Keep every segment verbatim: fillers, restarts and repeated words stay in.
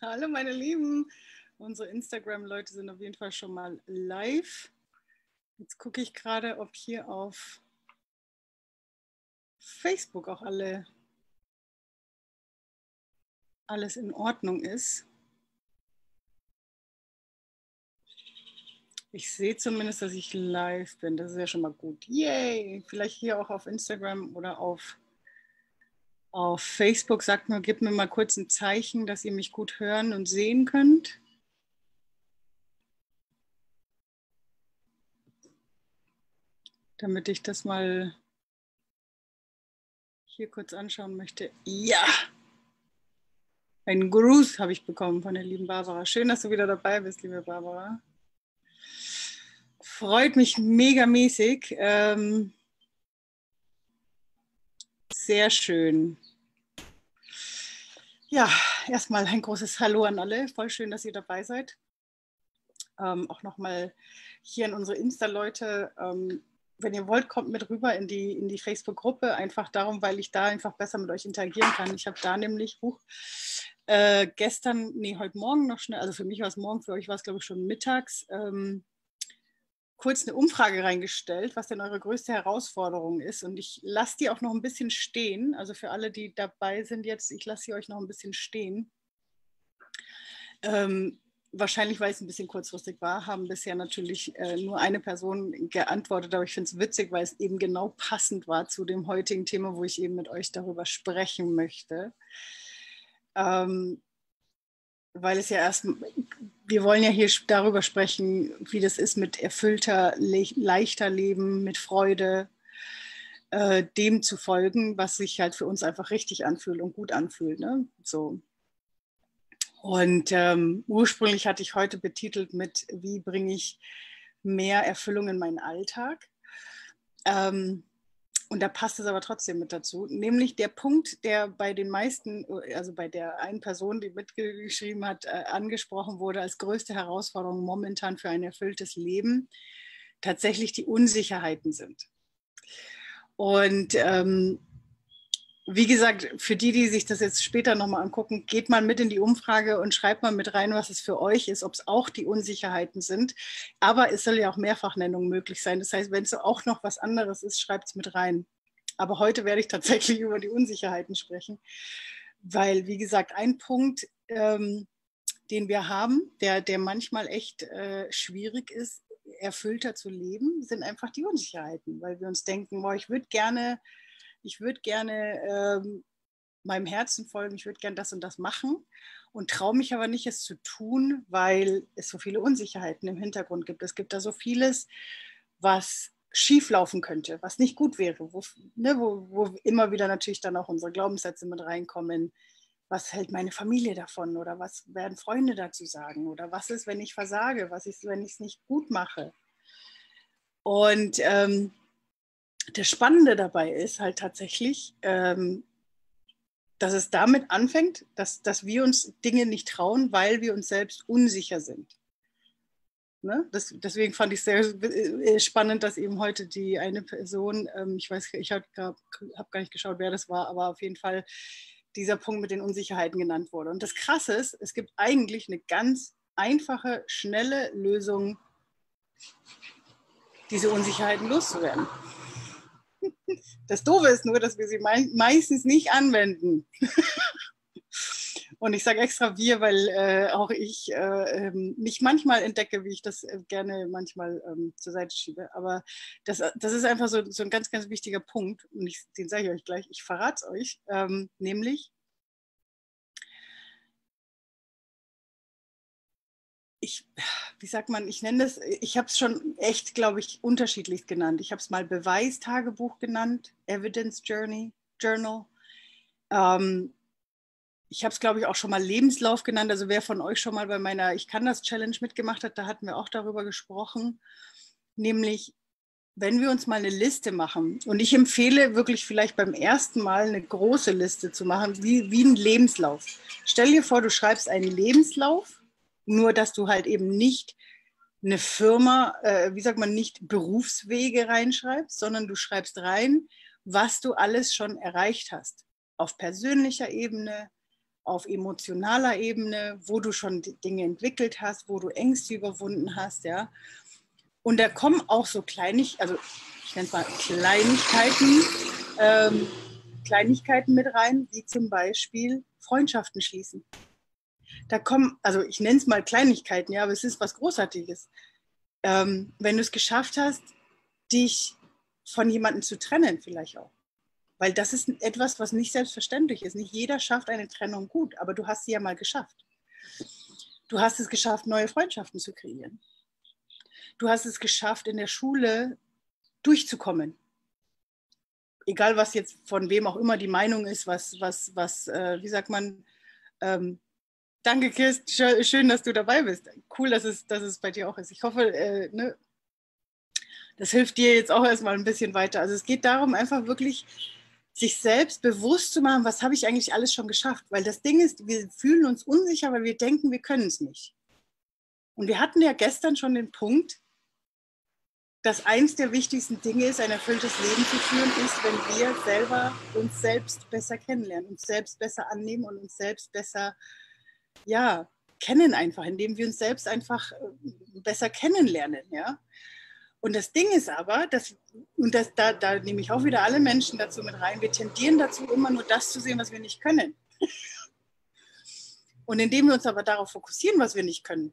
Hallo meine Lieben, unsere Instagram-Leute sind auf jeden Fall schon mal live. Jetzt gucke ich gerade, ob hier auf Facebook auch alle alles in Ordnung ist. Ich sehe zumindest, dass ich live bin. Das ist ja schon mal gut. Yay! Vielleicht hier auch auf Instagram oder auf, auf Facebook. Sagt mir, gebt mir mal kurz ein Zeichen, dass ihr mich gut hören und sehen könnt. Damit ich das mal hier kurz anschauen möchte. Ja! Einen Gruß habe ich bekommen von der lieben Barbara. Schön, dass du wieder dabei bist, liebe Barbara. Freut mich megamäßig. Ähm, sehr schön. Ja, erstmal ein großes Hallo an alle. Voll schön, dass ihr dabei seid. Ähm, auch nochmal hier an unsere Insta-Leute. Ähm, wenn ihr wollt, kommt mit rüber in die, in die Facebook-Gruppe. Einfach darum, weil ich da einfach besser mit euch interagieren kann. Ich habe da nämlich Buch. Äh, gestern, nee, heute Morgen noch schnell. Also für mich war es morgen, für euch war es, glaube ich, schon mittags. Ähm, kurz eine Umfrage reingestellt, was denn eure größte Herausforderung ist. Und ich lasse die auch noch ein bisschen stehen. Also für alle, die dabei sind jetzt, ich lasse sie euch noch ein bisschen stehen. Ähm, wahrscheinlich, weil es ein bisschen kurzfristig war, haben bisher natürlich äh, nur eine Person geantwortet. Aber ich finde es witzig, weil es eben genau passend war zu dem heutigen Thema, wo ich eben mit euch darüber sprechen möchte. Ähm, Weil es ja erst, wir wollen ja hier darüber sprechen, wie das ist mit erfüllter, le leichter Leben, mit Freude, äh, dem zu folgen, was sich halt für uns einfach richtig anfühlt und gut anfühlt. Ne? So. Und ähm, ursprünglich hatte ich heute betitelt mit, wie bringe ich mehr Erfüllung in meinen Alltag? Ähm, Und da passt es aber trotzdem mit dazu, nämlich der Punkt, der bei den meisten, also bei der einen Person, die mitgeschrieben hat, äh, angesprochen wurde, als größte Herausforderung momentan für ein erfülltes Leben, tatsächlich die Unsicherheiten sind. Und ähm, wie gesagt, für die, die sich das jetzt später nochmal angucken, geht mal mit in die Umfrage und schreibt mal mit rein, was es für euch ist, ob es auch die Unsicherheiten sind. Aber es soll ja auch Mehrfachnennung möglich sein. Das heißt, wenn es auch noch was anderes ist, schreibt es mit rein. Aber heute werde ich tatsächlich über die Unsicherheiten sprechen. Weil, wie gesagt, ein Punkt, ähm, den wir haben, der, der manchmal echt äh, schwierig ist, erfüllter zu leben, sind einfach die Unsicherheiten. Weil wir uns denken, boah, ich würde gerne... Ich würde gerne ähm, meinem Herzen folgen, ich würde gerne das und das machen und traue mich aber nicht, es zu tun, weil es so viele Unsicherheiten im Hintergrund gibt. Es gibt da so vieles, was schieflaufen könnte, was nicht gut wäre, wo, ne, wo, wo immer wieder natürlich dann auch unsere Glaubenssätze mit reinkommen. Was hält meine Familie davon oder was werden Freunde dazu sagen oder was ist, wenn ich versage, was ist, wenn ich es nicht gut mache? Und ähm, das Spannende dabei ist halt tatsächlich, ähm, dass es damit anfängt, dass, dass wir uns Dinge nicht trauen, weil wir uns selbst unsicher sind. Ne? Das, deswegen fand ich es sehr spannend, dass eben heute die eine Person, ähm, ich weiß, ich habe hab gar nicht geschaut, wer das war, aber auf jeden Fall dieser Punkt mit den Unsicherheiten genannt wurde. Und das Krasse ist, es gibt eigentlich eine ganz einfache, schnelle Lösung, diese Unsicherheiten loszuwerden. Das Doofe ist nur, dass wir sie meistens nicht anwenden. Und ich sage extra wir, weil äh, auch ich äh, mich manchmal entdecke, wie ich das gerne manchmal ähm, zur Seite schiebe. Aber das, das ist einfach so, so ein ganz, ganz wichtiger Punkt. Und ich, den sage ich euch gleich, ich verrate es euch. Ähm, nämlich, ich, wie sagt man, ich nenne das, ich habe es schon echt, glaube ich, unterschiedlich genannt. Ich habe es mal Beweis-Tagebuch genannt, Evidence Journey, Journal. Ähm, ich habe es, glaube ich, auch schon mal Lebenslauf genannt. Also wer von euch schon mal bei meiner Ich-Kann-Das-Challenge mitgemacht hat, da hatten wir auch darüber gesprochen. Nämlich, wenn wir uns mal eine Liste machen, und ich empfehle wirklich vielleicht beim ersten Mal eine große Liste zu machen, wie, wie ein Lebenslauf. Stell dir vor, du schreibst einen Lebenslauf, nur, dass du halt eben nicht eine Firma, äh, wie sagt man, nicht Berufswege reinschreibst, sondern du schreibst rein, was du alles schon erreicht hast. Auf persönlicher Ebene, auf emotionaler Ebene, wo du schon Dinge entwickelt hast, wo du Ängste überwunden hast, ja. Und da kommen auch so Kleinig, also ich nenne es mal Kleinigkeiten, ähm, Kleinigkeiten mit rein, wie zum Beispiel Freundschaften schließen. Da kommen, also ich nenne es mal Kleinigkeiten, ja, aber es ist was Großartiges. Ähm, wenn du es geschafft hast, dich von jemandem zu trennen vielleicht auch. Weil das ist etwas, was nicht selbstverständlich ist. Nicht jeder schafft eine Trennung gut, aber du hast sie ja mal geschafft. Du hast es geschafft, neue Freundschaften zu kreieren. Du hast es geschafft, in der Schule durchzukommen. Egal, was jetzt von wem auch immer die Meinung ist, was, was, was äh, wie sagt man, ähm, danke Kirsten, schön, dass du dabei bist. Cool, dass es, dass es bei dir auch ist. Ich hoffe, äh, ne, das hilft dir jetzt auch erstmal ein bisschen weiter. Also es geht darum, einfach wirklich sich selbst bewusst zu machen, was habe ich eigentlich alles schon geschafft. Weil das Ding ist, wir fühlen uns unsicher, weil wir denken, wir können es nicht. Und wir hatten ja gestern schon den Punkt, dass eins der wichtigsten Dinge ist, ein erfülltes Leben zu führen, ist, wenn wir selber uns selbst besser kennenlernen, uns selbst besser annehmen und uns selbst besser, ja, kennen einfach, indem wir uns selbst einfach besser kennenlernen, ja. Und das Ding ist aber, dass, und das, da, da nehme ich auch wieder alle Menschen dazu mit rein, wir tendieren dazu, immer nur das zu sehen, was wir nicht können. Und indem wir uns aber darauf fokussieren, was wir nicht können,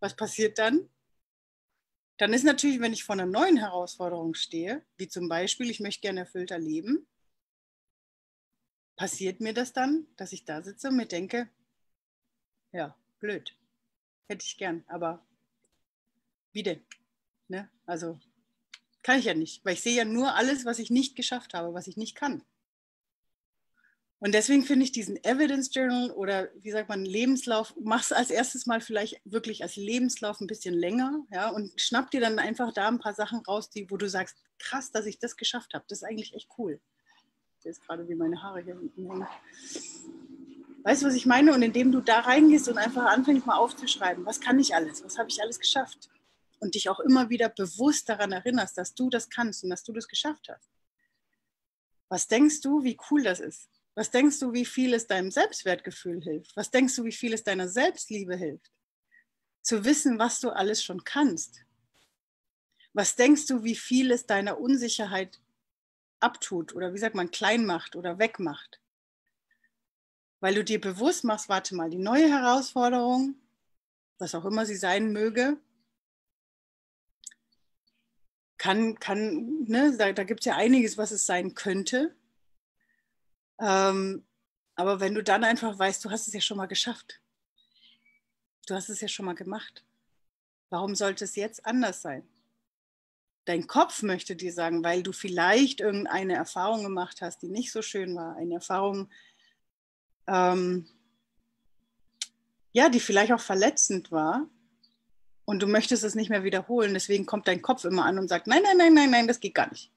was passiert dann? Dann ist natürlich, wenn ich vor einer neuen Herausforderung stehe, wie zum Beispiel, ich möchte gerne erfüllter leben, passiert mir das dann, dass ich da sitze und mir denke, ja, blöd, hätte ich gern, aber wie denn? Ne? Also kann ich ja nicht, weil ich sehe ja nur alles, was ich nicht geschafft habe, was ich nicht kann. Und deswegen finde ich diesen Evidence Journal oder wie sagt man, Lebenslauf, mach es als erstes mal vielleicht wirklich als Lebenslauf ein bisschen länger, ja, und schnapp dir dann einfach da ein paar Sachen raus, die, wo du sagst, krass, dass ich das geschafft habe. Das ist eigentlich echt cool. Das ist gerade wie meine Haare hier hinten hängen. Weißt du, was ich meine? Und indem du da reingehst und einfach anfängst mal aufzuschreiben, was kann ich alles, was habe ich alles geschafft? Und dich auch immer wieder bewusst daran erinnerst, dass du das kannst und dass du das geschafft hast. Was denkst du, wie cool das ist? Was denkst du, wie viel es deinem Selbstwertgefühl hilft? Was denkst du, wie viel es deiner Selbstliebe hilft? Zu wissen, was du alles schon kannst. Was denkst du, wie viel es deiner Unsicherheit abtut oder wie sagt man, klein macht oder wegmacht? Weil du dir bewusst machst, warte mal, die neue Herausforderung, was auch immer sie sein möge, kann, kann, ne, da, da gibt es ja einiges, was es sein könnte. Ähm, aber wenn du dann einfach weißt, du hast es ja schon mal geschafft. Du hast es ja schon mal gemacht. Warum sollte es jetzt anders sein? Dein Kopf möchte dir sagen, weil du vielleicht irgendeine Erfahrung gemacht hast, die nicht so schön war. Eine Erfahrung, ähm, ja, die vielleicht auch verletzend war. Und du möchtest es nicht mehr wiederholen. Deswegen kommt dein Kopf immer an und sagt, nein, nein, nein, nein, nein, das geht gar nicht.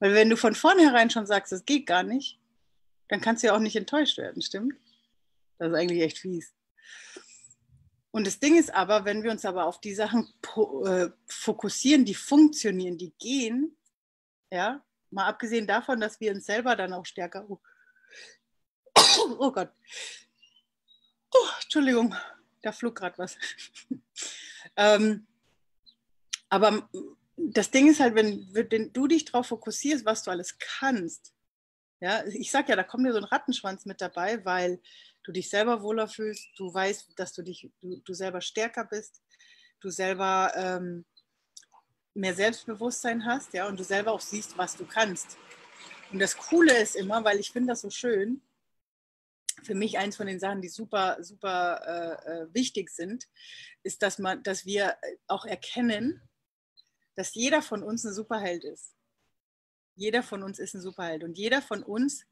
Weil wenn du von vornherein schon sagst, das geht gar nicht, dann kannst du ja auch nicht enttäuscht werden, stimmt? Das ist eigentlich echt fies. Und das Ding ist aber, wenn wir uns aber auf die Sachen äh, fokussieren, die funktionieren, die gehen, ja, mal abgesehen davon, dass wir uns selber dann auch stärker, oh, oh Gott, oh, Entschuldigung, da flog gerade was. ähm, aber das Ding ist halt, wenn, wenn du dich darauf fokussierst, was du alles kannst, ja, ich sag ja, da kommt dir so ein Rattenschwanz mit dabei, weil du dich selber wohler fühlst, du weißt, dass du dich, du, du selber stärker bist, du selber ähm, mehr Selbstbewusstsein hast, ja, und du selber auch siehst, was du kannst. Und das Coole ist immer, weil ich finde das so schön, für mich eins von den Sachen, die super, super äh, wichtig sind, ist, dass man, dass wir auch erkennen, dass jeder von uns ein Superheld ist. Jeder von uns ist ein Superheld. Und jeder von uns,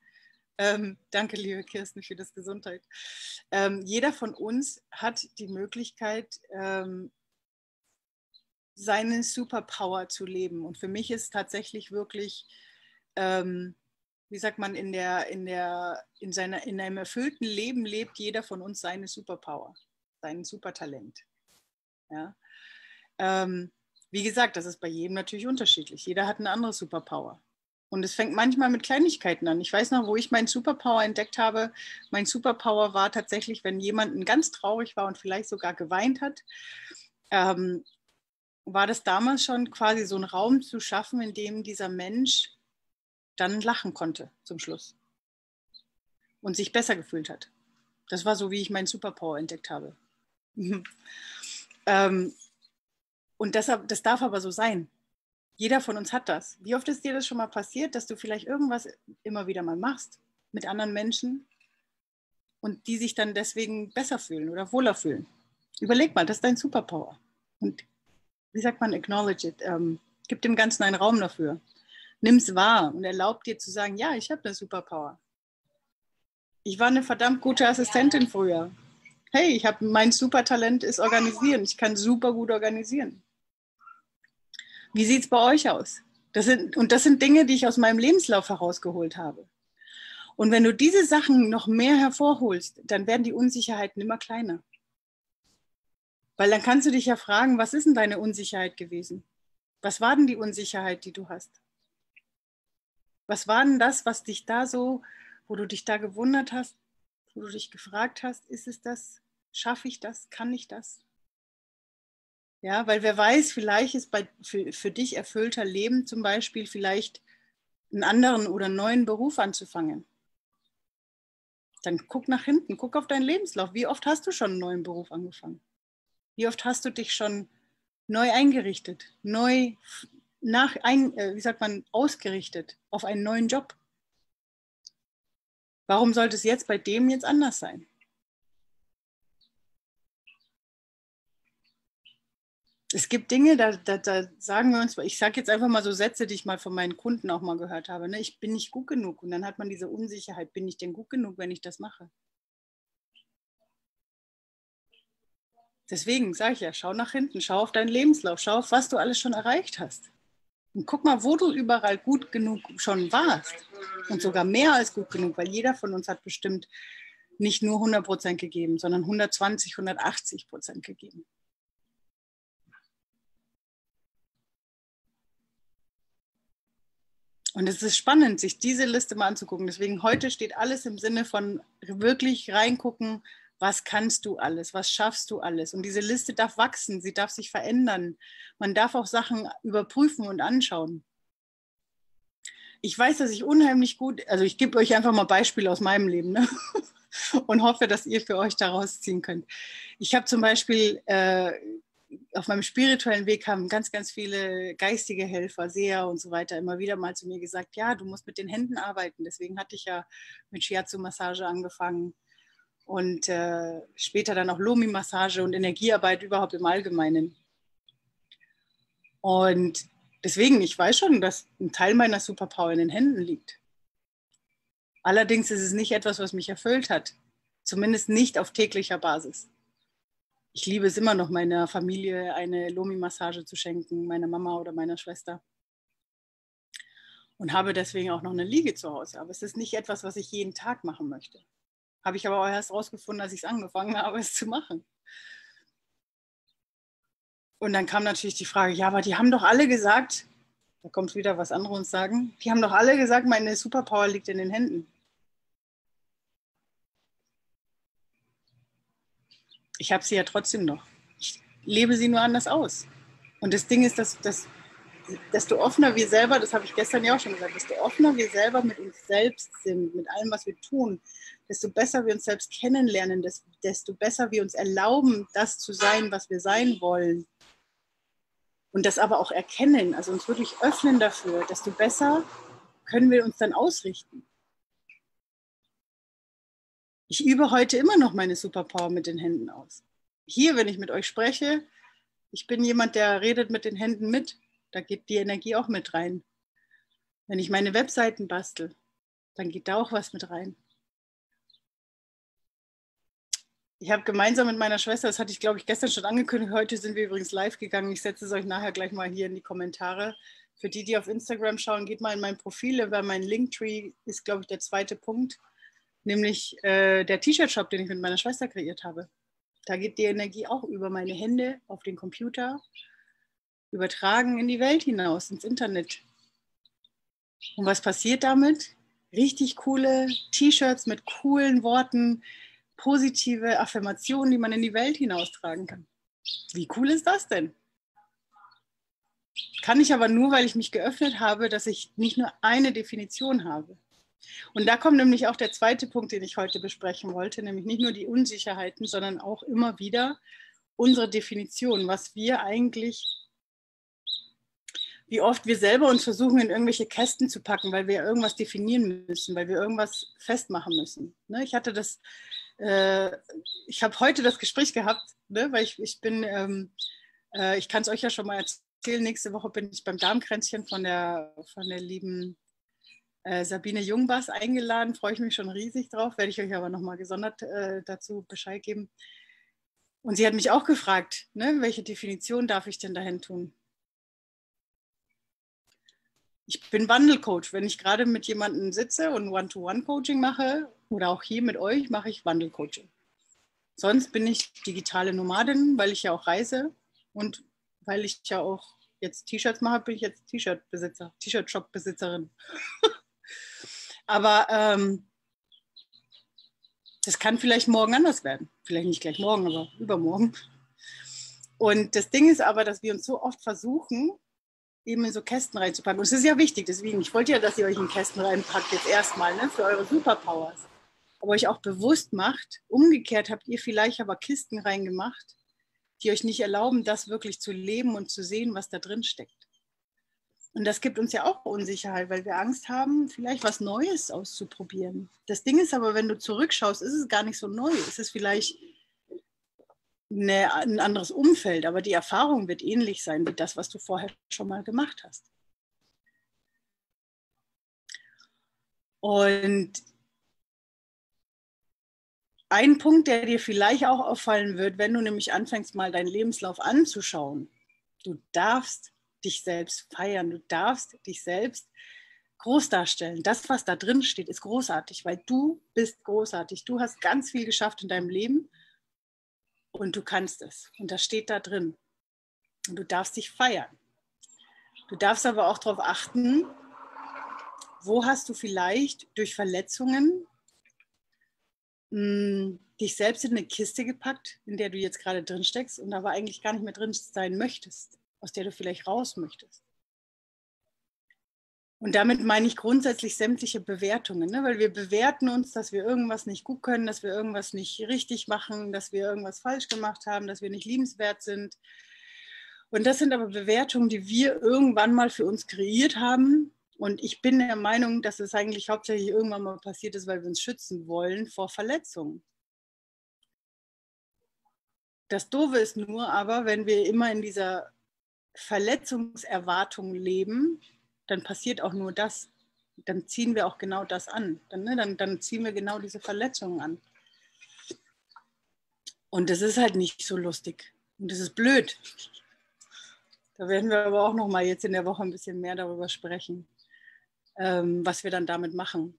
ähm, danke liebe Kirsten für das Gesundheit, ähm, jeder von uns hat die Möglichkeit, ähm, seine Superpower zu leben. Und für mich ist tatsächlich wirklich, ähm, wie sagt man, in, der, in, der, in, seiner, in einem erfüllten Leben lebt jeder von uns seine Superpower, sein Supertalent. Ja. Ähm, Wie gesagt, das ist bei jedem natürlich unterschiedlich. Jeder hat eine andere Superpower. Und es fängt manchmal mit Kleinigkeiten an. Ich weiß noch, wo ich meinen Superpower entdeckt habe. Mein Superpower war tatsächlich, wenn jemand ganz traurig war und vielleicht sogar geweint hat, ähm, war das damals schon quasi so einen Raum zu schaffen, in dem dieser Mensch dann lachen konnte zum Schluss und sich besser gefühlt hat. Das war so, wie ich meinen Superpower entdeckt habe. ähm, und das, das darf aber so sein. Jeder von uns hat das. Wie oft ist dir das schon mal passiert, dass du vielleicht irgendwas immer wieder mal machst mit anderen Menschen und die sich dann deswegen besser fühlen oder wohler fühlen? Überleg mal, das ist dein Superpower. Und wie sagt man, acknowledge it. Ähm, gib dem Ganzen einen Raum dafür. Nimm es wahr und erlaub dir zu sagen, ja, ich habe eine Superpower. Ich war eine verdammt gute Assistentin früher. Hey, ich habe mein Supertalent ist organisieren. Ich kann super gut organisieren. Wie sieht es bei euch aus? Das sind, und das sind Dinge, die ich aus meinem Lebenslauf herausgeholt habe. Und wenn du diese Sachen noch mehr hervorholst, dann werden die Unsicherheiten immer kleiner. Weil dann kannst du dich ja fragen, was ist denn deine Unsicherheit gewesen? Was war denn die Unsicherheit, die du hast? Was war denn das, was dich da so, wo du dich da gewundert hast, wo du dich gefragt hast, ist es das, schaffe ich das, kann ich das? Ja, weil wer weiß, vielleicht ist bei, für, für dich erfüllter Leben zum Beispiel vielleicht einen anderen oder neuen Beruf anzufangen. Dann guck nach hinten, guck auf deinen Lebenslauf. Wie oft hast du schon einen neuen Beruf angefangen? Wie oft hast du dich schon neu eingerichtet, neu nach, ein, wie sagt man, ausgerichtet auf einen neuen Job? Warum sollte es jetzt bei dem jetzt anders sein? Es gibt Dinge, da, da, da sagen wir uns, ich sage jetzt einfach mal so Sätze, die ich mal von meinen Kunden auch mal gehört habe, ne? Ich bin nicht gut genug. Und dann hat man diese Unsicherheit, bin ich denn gut genug, wenn ich das mache? Deswegen sage ich ja, schau nach hinten, schau auf deinen Lebenslauf, schau auf, was du alles schon erreicht hast. Und guck mal, wo du überall gut genug schon warst. Und sogar mehr als gut genug, weil jeder von uns hat bestimmt nicht nur hundert Prozent gegeben, sondern hundertzwanzig, hundertachtzig Prozent gegeben. Und es ist spannend, sich diese Liste mal anzugucken. Deswegen heute steht alles im Sinne von wirklich reingucken, was kannst du alles, was schaffst du alles. Und diese Liste darf wachsen, sie darf sich verändern. Man darf auch Sachen überprüfen und anschauen. Ich weiß, dass ich unheimlich gut, also ich gebe euch einfach mal Beispiele aus meinem Leben, ne? Und hoffe, dass ihr für euch daraus ziehen könnt. Ich habe zum Beispiel... Äh, auf meinem spirituellen Weg haben ganz, ganz viele geistige Helfer, Seher und so weiter immer wieder mal zu mir gesagt, ja, du musst mit den Händen arbeiten. Deswegen hatte ich ja mit Shiatsu-Massage angefangen und äh, später dann auch Lomi-Massage und Energiearbeit überhaupt im Allgemeinen. Und deswegen, ich weiß schon, dass ein Teil meiner Superpower in den Händen liegt. Allerdings ist es nicht etwas, was mich erfüllt hat. Zumindest nicht auf täglicher Basis. Ich liebe es immer noch, meiner Familie eine Lomi-Massage zu schenken, meiner Mama oder meiner Schwester. Und habe deswegen auch noch eine Liege zu Hause. Aber es ist nicht etwas, was ich jeden Tag machen möchte. Habe ich aber auch erst rausgefunden, als ich es angefangen habe, es zu machen. Und dann kam natürlich die Frage, ja, aber die haben doch alle gesagt, da kommt wieder was andere uns sagen, die haben doch alle gesagt, meine Superpower liegt in den Händen. Ich habe sie ja trotzdem noch. Ich lebe sie nur anders aus. Und das Ding ist, dass, dass, desto offener wir selber, das habe ich gestern ja auch schon gesagt, desto offener wir selber mit uns selbst sind, mit allem, was wir tun, desto besser wir uns selbst kennenlernen, desto besser wir uns erlauben, das zu sein, was wir sein wollen. Und das aber auch erkennen, also uns wirklich öffnen dafür, desto besser können wir uns dann ausrichten. Ich übe heute immer noch meine Superpower mit den Händen aus. Hier, wenn ich mit euch spreche, ich bin jemand, der redet mit den Händen mit. Da geht die Energie auch mit rein. Wenn ich meine Webseiten bastel, dann geht da auch was mit rein. Ich habe gemeinsam mit meiner Schwester, das hatte ich, glaube ich, gestern schon angekündigt, heute sind wir übrigens live gegangen. Ich setze es euch nachher gleich mal hier in die Kommentare. Für die, die auf Instagram schauen, geht mal in mein Profil, weil mein Linktree ist, glaube ich, der zweite Punkt. Nämlich äh, der T-Shirt-Shop, den ich mit meiner Schwester kreiert habe. Da geht die Energie auch über meine Hände auf den Computer, übertragen in die Welt hinaus, ins Internet. Und was passiert damit? Richtig coole T-Shirts mit coolen Worten, positive Affirmationen, die man in die Welt hinaustragen kann. Wie cool ist das denn? Kann ich aber nur, weil ich mich geöffnet habe, dass ich nicht nur eine Definition habe. Und da kommt nämlich auch der zweite Punkt, den ich heute besprechen wollte, nämlich nicht nur die Unsicherheiten, sondern auch immer wieder unsere Definition, was wir eigentlich, wie oft wir selber uns versuchen, in irgendwelche Kästen zu packen, weil wir irgendwas definieren müssen, weil wir irgendwas festmachen müssen. Ne? Ich hatte das, äh, ich habe heute das Gespräch gehabt, ne? Weil ich, ich bin, ähm, äh, ich kann es euch ja schon mal erzählen, nächste Woche bin ich beim Darmkränzchen von der, von der lieben äh, Sabine Jungbas eingeladen, freue ich mich schon riesig drauf, werde ich euch aber nochmal gesondert äh, dazu Bescheid geben. Und sie hat mich auch gefragt, ne? Welche Definition darf ich denn dahin tun? Ich bin Wandelcoach. Wenn ich gerade mit jemandem sitze und One-to-One-Coaching mache oder auch hier mit euch, mache ich Wandelcoaching. Sonst bin ich digitale Nomadin, weil ich ja auch reise und weil ich ja auch jetzt T-Shirts mache, bin ich jetzt T-Shirt-Besitzer, T-Shirt-Shop-Besitzerin. Aber ähm, das kann vielleicht morgen anders werden. Vielleicht nicht gleich morgen, aber übermorgen. Und das Ding ist aber, dass wir uns so oft versuchen, eben in so Kästen reinzupacken. Und es ist ja wichtig, deswegen, ich wollte ja, dass ihr euch in Kästen reinpackt, jetzt erstmal, ne, für eure Superpowers. Aber euch auch bewusst macht, umgekehrt habt ihr vielleicht aber Kisten reingemacht, die euch nicht erlauben, das wirklich zu leben und zu sehen, was da drin steckt. Und das gibt uns ja auch Unsicherheit, weil wir Angst haben, vielleicht was Neues auszuprobieren. Das Ding ist aber, wenn du zurückschaust, ist es gar nicht so neu. Es ist vielleicht Eine, ein anderes Umfeld, aber die Erfahrung wird ähnlich sein wie das, was du vorher schon mal gemacht hast. Und ein Punkt, der dir vielleicht auch auffallen wird, wenn du nämlich anfängst, mal deinen Lebenslauf anzuschauen, du darfst dich selbst feiern, du darfst dich selbst groß darstellen. Das, was da drin steht, ist großartig, weil du bist großartig. Du hast ganz viel geschafft in deinem Leben. Und du kannst es. Und das steht da drin. Und du darfst dich feiern. Du darfst aber auch darauf achten, wo hast du vielleicht durch Verletzungen mh, dich selbst in eine Kiste gepackt, in der du jetzt gerade drin steckst und aber eigentlich gar nicht mehr drin sein möchtest, aus der du vielleicht raus möchtest. Und damit meine ich grundsätzlich sämtliche Bewertungen, ne? Weil wir bewerten uns, dass wir irgendwas nicht gut können, dass wir irgendwas nicht richtig machen, dass wir irgendwas falsch gemacht haben, dass wir nicht liebenswert sind. Und das sind aber Bewertungen, die wir irgendwann mal für uns kreiert haben. Und ich bin der Meinung, dass es eigentlich hauptsächlich irgendwann mal passiert ist, weil wir uns schützen wollen vor Verletzungen. Das Doofe ist nur aber, wenn wir immer in dieser Verletzungserwartung leben, dann passiert auch nur das. Dann ziehen wir auch genau das an. Dann, ne, dann, dann ziehen wir genau diese Verletzungen an. Und das ist halt nicht so lustig. Und das ist blöd. Da werden wir aber auch nochmal jetzt in der Woche ein bisschen mehr darüber sprechen, ähm, was wir dann damit machen.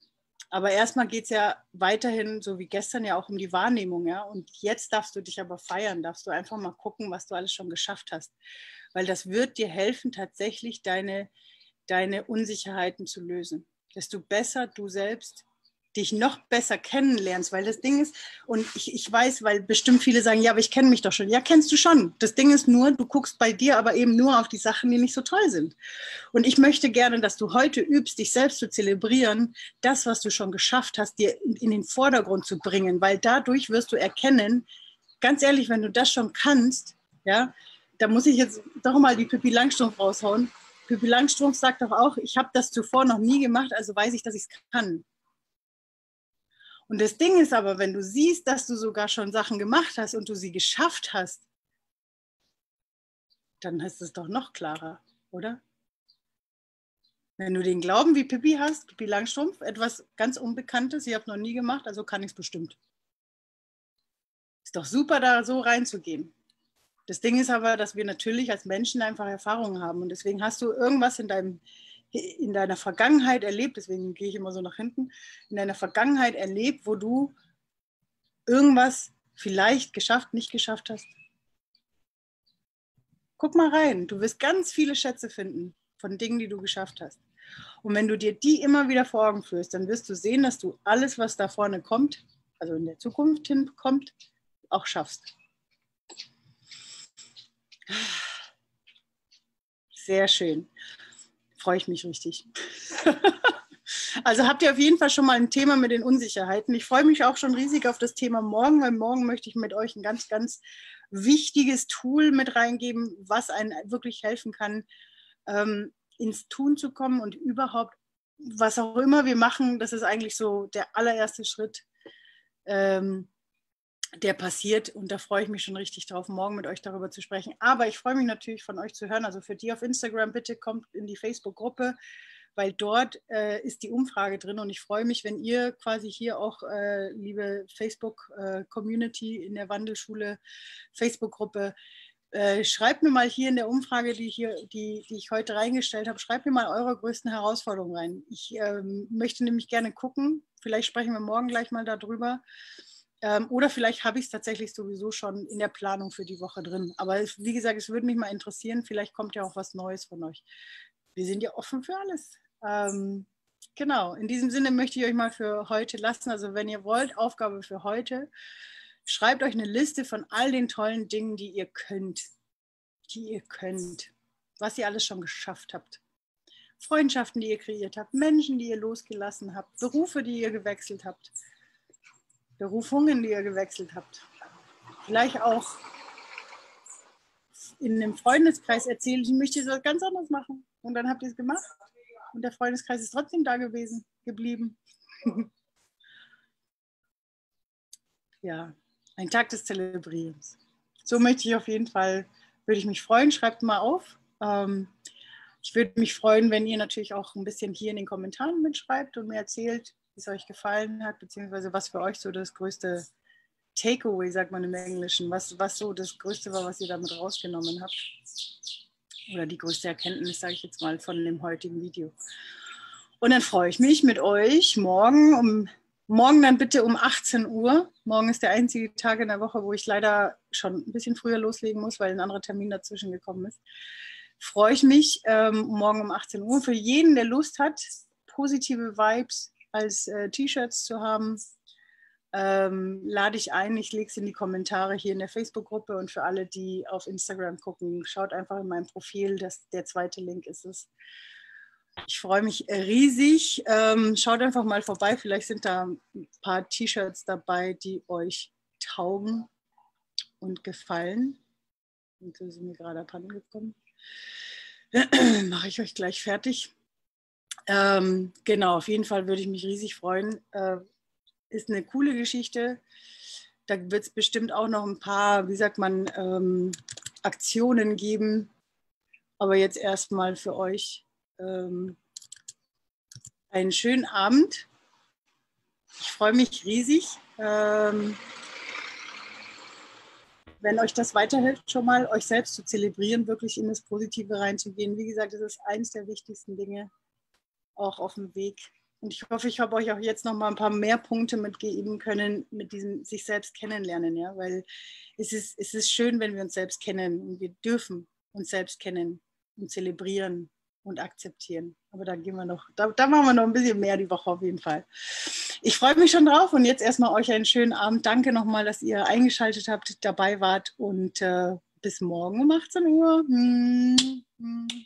Aber erstmal geht es ja weiterhin, so wie gestern ja auch, um die Wahrnehmung. Ja? Und jetzt darfst du dich aber feiern, darfst du einfach mal gucken, was du alles schon geschafft hast. Weil das wird dir helfen, tatsächlich deine deine Unsicherheiten zu lösen, desto besser du selbst dich noch besser kennenlernst, weil das Ding ist, und ich, ich weiß, weil bestimmt viele sagen, ja, aber ich kenne mich doch schon. Ja, kennst du schon. Das Ding ist nur, du guckst bei dir aber eben nur auf die Sachen, die nicht so toll sind. Und ich möchte gerne, dass du heute übst, dich selbst zu zelebrieren, das, was du schon geschafft hast, dir in den Vordergrund zu bringen, weil dadurch wirst du erkennen, ganz ehrlich, wenn du das schon kannst, ja, da muss ich jetzt doch mal die Pippi Langstrumpf raushauen. Pippi Langstrumpf sagt doch auch, ich habe das zuvor noch nie gemacht, also weiß ich, dass ich es kann. Und das Ding ist aber, wenn du siehst, dass du sogar schon Sachen gemacht hast und du sie geschafft hast, dann ist es doch noch klarer, oder? Wenn du den Glauben wie Pippi hast, Pippi Langstrumpf, etwas ganz Unbekanntes, ich habe es noch nie gemacht, also kann ich es bestimmt. Ist doch super, da so reinzugehen. Das Ding ist aber, dass wir natürlich als Menschen einfach Erfahrungen haben. Und deswegen hast du irgendwas in, deinem, in deiner Vergangenheit erlebt, deswegen gehe ich immer so nach hinten, in deiner Vergangenheit erlebt, wo du irgendwas vielleicht geschafft, nicht geschafft hast. Guck mal rein, du wirst ganz viele Schätze finden von Dingen, die du geschafft hast. Und wenn du dir die immer wieder vor Augen führst, dann wirst du sehen, dass du alles, was da vorne kommt, also in der Zukunft hinkommt, auch schaffst. Sehr schön. Freue ich mich richtig. Also habt ihr auf jeden Fall schon mal ein Thema mit den Unsicherheiten. Ich freue mich auch schon riesig auf das Thema morgen, weil morgen möchte ich mit euch ein ganz, ganz wichtiges Tool mit reingeben, was einem wirklich helfen kann, ähm, ins Tun zu kommen und überhaupt, was auch immer wir machen, das ist eigentlich so der allererste Schritt, ähm, der passiert, und da freue ich mich schon richtig drauf, morgen mit euch darüber zu sprechen. Aber ich freue mich natürlich, von euch zu hören. Also für die auf Instagram, bitte kommt in die Facebook-Gruppe, weil dort äh, ist die Umfrage drin, und ich freue mich, wenn ihr quasi hier auch, äh, liebe Facebook-Community in der Wandelschule, Facebook-Gruppe, äh, schreibt mir mal hier in der Umfrage, die, hier, die, die ich heute reingestellt habe, schreibt mir mal eure größten Herausforderungen rein. Ich ähm, möchte nämlich gerne gucken, vielleicht sprechen wir morgen gleich mal darüber, ähm, oder vielleicht habe ich es tatsächlich sowieso schon in der Planung für die Woche drin. Aber es, wie gesagt, es würde mich mal interessieren, vielleicht kommt ja auch was Neues von euch. Wir sind ja offen für alles. Ähm, genau, in diesem Sinne möchte ich euch mal für heute lassen. Also wenn ihr wollt, Aufgabe für heute, schreibt euch eine Liste von all den tollen Dingen, die ihr könnt, die ihr könnt, was ihr alles schon geschafft habt. Freundschaften, die ihr kreiert habt, Menschen, die ihr losgelassen habt, Berufe, die ihr gewechselt habt, Berufungen, die ihr gewechselt habt. Vielleicht auch in einem Freundeskreis erzählt, ich möchte das ganz anders machen. Und dann habt ihr es gemacht. Und der Freundeskreis ist trotzdem da gewesen, geblieben. Ja, ein Tag des Zelebrierens. So möchte ich auf jeden Fall, würde ich mich freuen, schreibt mal auf. Ähm, ich würde mich freuen, wenn ihr natürlich auch ein bisschen hier in den Kommentaren mitschreibt und mir erzählt, wie es euch gefallen hat, beziehungsweise was für euch so das größte Takeaway, sagt man im Englischen, was, was so das größte war, was ihr damit rausgenommen habt. Oder die größte Erkenntnis, sage ich jetzt mal, von dem heutigen Video. Und dann freue ich mich mit euch morgen, um, morgen dann bitte um achtzehn Uhr. Morgen ist der einzige Tag in der Woche, wo ich leider schon ein bisschen früher loslegen muss, weil ein anderer Termin dazwischen gekommen ist. Freue ich mich ähm, morgen um achtzehn Uhr. Für jeden, der Lust hat, positive Vibes als äh, T-Shirts zu haben, Ähm, lade ich ein, ich lege es in die Kommentare hier in der Facebook-Gruppe, und für alle, die auf Instagram gucken, schaut einfach in meinem Profil, das, der zweite Link ist es. Ich freue mich riesig, ähm, schaut einfach mal vorbei, vielleicht sind da ein paar T-Shirts dabei, die euch taugen und gefallen. Und so sind mir gerade abhandengekommen. Mache ich euch gleich fertig. Ähm, genau, auf jeden Fall würde ich mich riesig freuen. Äh, Ist eine coole Geschichte. Da wird es bestimmt auch noch ein paar, wie sagt man, ähm, Aktionen geben. Aber jetzt erstmal für euch ähm, einen schönen Abend. Ich freue mich riesig. Ähm, wenn euch das weiterhilft, schon mal euch selbst zu zelebrieren, wirklich in das Positive reinzugehen. Wie gesagt, das ist eines der wichtigsten Dinge, auch auf dem Weg. Und ich hoffe, ich habe euch auch jetzt noch mal ein paar mehr Punkte mitgeben können, mit diesem sich selbst kennenlernen, ja, weil es ist, es ist schön, wenn wir uns selbst kennen, und wir dürfen uns selbst kennen und zelebrieren und akzeptieren. Aber da gehen wir noch, da, da machen wir noch ein bisschen mehr die Woche auf jeden Fall. Ich freue mich schon drauf, und jetzt erstmal euch einen schönen Abend. Danke nochmal, dass ihr eingeschaltet habt, dabei wart, und äh, bis morgen um achtzehn Uhr. Hm, hm.